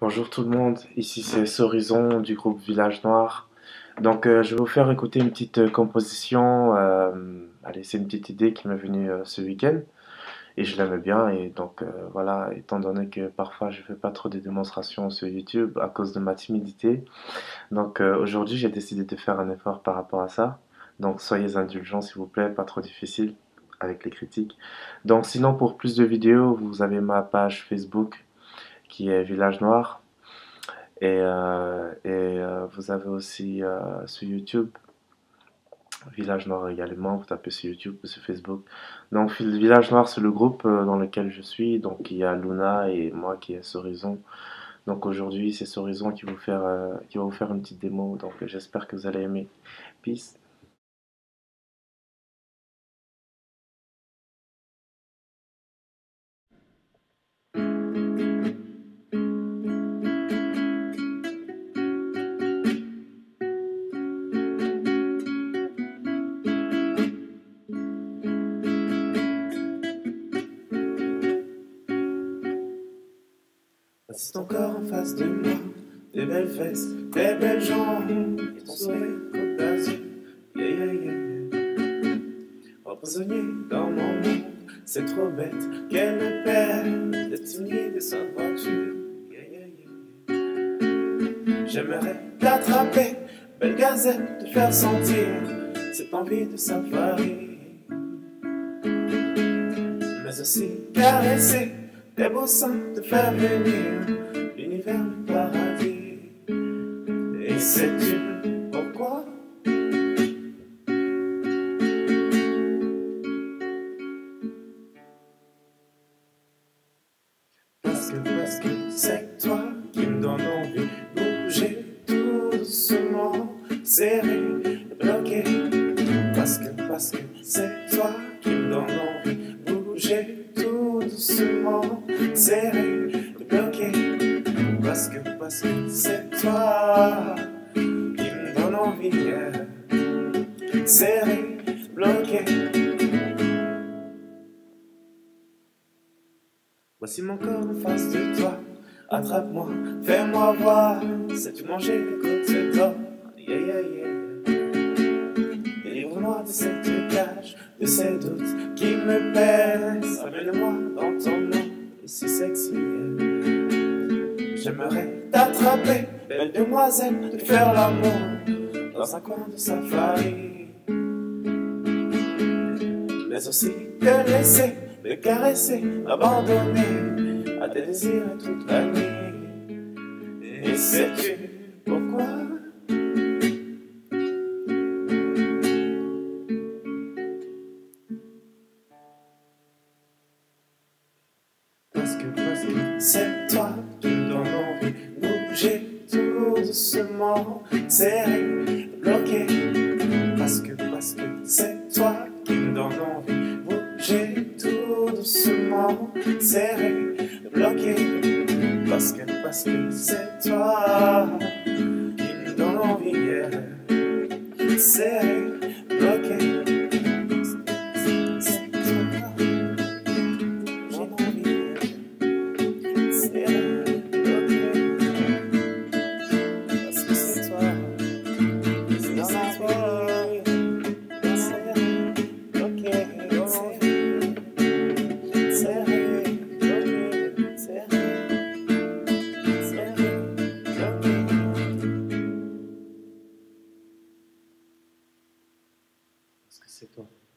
Bonjour tout le monde, ici c'est Sorrizon du groupe Village Noir. Donc je vais vous faire écouter une petite composition. Allez, c'est une petite idée qui m'est venue ce week-end et je l'aimais bien. Et donc voilà, étant donné que parfois je fais pas trop des démonstrations sur YouTube à cause de ma timidité, donc aujourd'hui j'ai décidé de faire un effort par rapport à ça. Donc soyez indulgents s'il vous plaît, pas trop difficile avec les critiques. Donc sinon pour plus de vidéos, vous avez ma page Facebook qui est Village Noir, et vous avez aussi sur YouTube Village Noir également. Vous tapez sur YouTube ou sur Facebook. Donc Village Noir, c'est le groupe dans lequel je suis. Donc il y a Luna et moi qui est Sorrizon. Donc aujourd'hui c'est Sorrizon qui va vous faire une petite démo. Donc j'espère que vous allez aimer. Peace. C'est ton corps en face de moi, des belles fesses, des belles jambes, et ton sourire comme d'azur, yeah yeah yeah. Emprisonné dans mon monde, c'est trop bête qu'elle me perd, destinée de sa voiture, yeah yeah yeah. J'aimerais t'attraper, belle gazette, te faire sentir cette envie de s'affairer, mais aussi caresser tes beaux seins, te faire venir l'univers du paradis. Et sais-tu pourquoi? Parce que c'est toi qui me donne envie de bouger tout doucement, serré, bloqué. Parce que c'est toi qui me donne envie de bouger tout doucement, serré, bloqué. Parce que c'est toi qui me donne envie, yeah. Serré, bloqué. Voici mon corps en face de toi, attrape-moi, fais-moi voir. Sais-tu manger des côtes de toi, yeah yeah yeah. Délivre-moi de cette cage, de ces doutes qui me pèsent. Amène-moi dans ton nom, si sexy, yeah. J'aimerais t'attraper, belle demoiselle, te faire l'amour dans un coin de safari, mais aussi te laisser, me caresser, abandonner à tes désirs toute la nuit. Et sais-tu pourquoi? C'est toi qui me donne envie bouger tout doucement, serré, bloqué. Parce que c'est toi qui me donne envie bouger tout doucement, serré, bloqué. Parce que c'est toi qui me donne envie, yeah. Serré, bloqué. C'est toi.